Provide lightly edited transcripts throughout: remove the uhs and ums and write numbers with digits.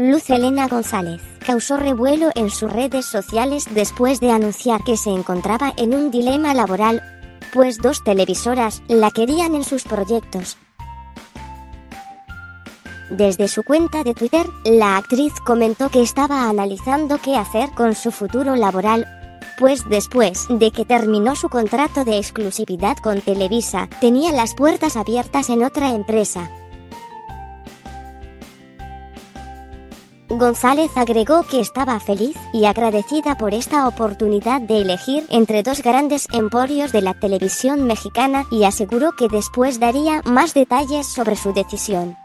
Luz Elena González causó revuelo en sus redes sociales después de anunciar que se encontraba en un dilema laboral, pues dos televisoras la querían en sus proyectos. Desde su cuenta de Twitter, la actriz comentó que estaba analizando qué hacer con su futuro laboral, pues después de que terminó su contrato de exclusividad con Televisa, tenía las puertas abiertas en otra empresa. González agregó que estaba feliz y agradecida por esta oportunidad de elegir entre dos grandes emporios de la televisión mexicana y aseguró que después daría más detalles sobre su decisión.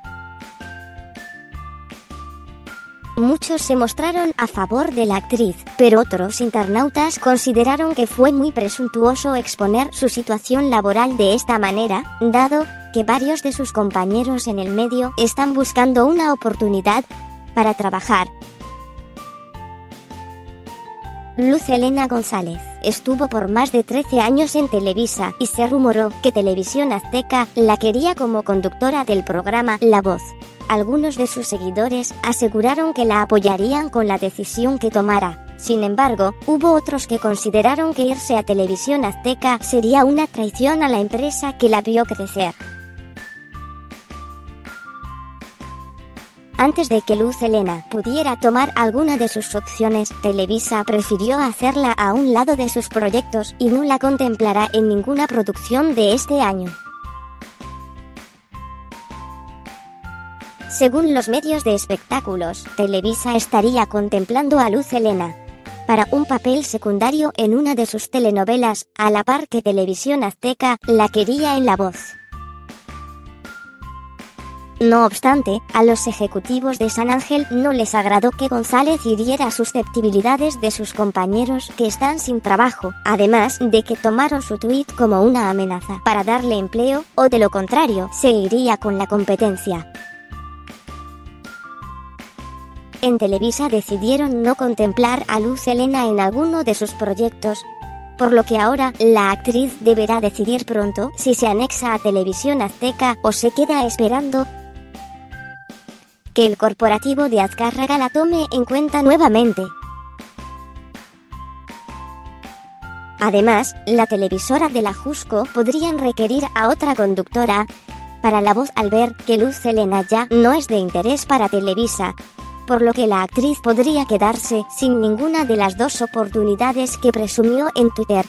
Muchos se mostraron a favor de la actriz, pero otros internautas consideraron que fue muy presuntuoso exponer su situación laboral de esta manera, dado que varios de sus compañeros en el medio están buscando una oportunidad para trabajar. Luz Elena González estuvo por más de 13 años en Televisa y se rumoró que Televisión Azteca la quería como conductora del programa La Voz. Algunos de sus seguidores aseguraron que la apoyarían con la decisión que tomara. Sin embargo, hubo otros que consideraron que irse a Televisión Azteca sería una traición a la empresa que la vio crecer. Antes de que Luz Elena pudiera tomar alguna de sus opciones, Televisa prefirió hacerla a un lado de sus proyectos y no la contemplará en ninguna producción de este año. Según los medios de espectáculos, Televisa estaría contemplando a Luz Elena para un papel secundario en una de sus telenovelas, a la par que Televisión Azteca la quería en La Voz. No obstante, a los ejecutivos de San Ángel no les agradó que González hiriera susceptibilidades de sus compañeros que están sin trabajo, además de que tomaron su tuit como una amenaza para darle empleo, o de lo contrario, se iría con la competencia. En Televisa decidieron no contemplar a Luz Elena en alguno de sus proyectos, por lo que ahora la actriz deberá decidir pronto si se anexa a Televisión Azteca o se queda esperando que el corporativo de Azcárraga la tome en cuenta nuevamente. Además, la televisora de la Jusco podrían requerir a otra conductora para La Voz al ver que Luz Elena ya no es de interés para Televisa, por lo que la actriz podría quedarse sin ninguna de las dos oportunidades que presumió en Twitter.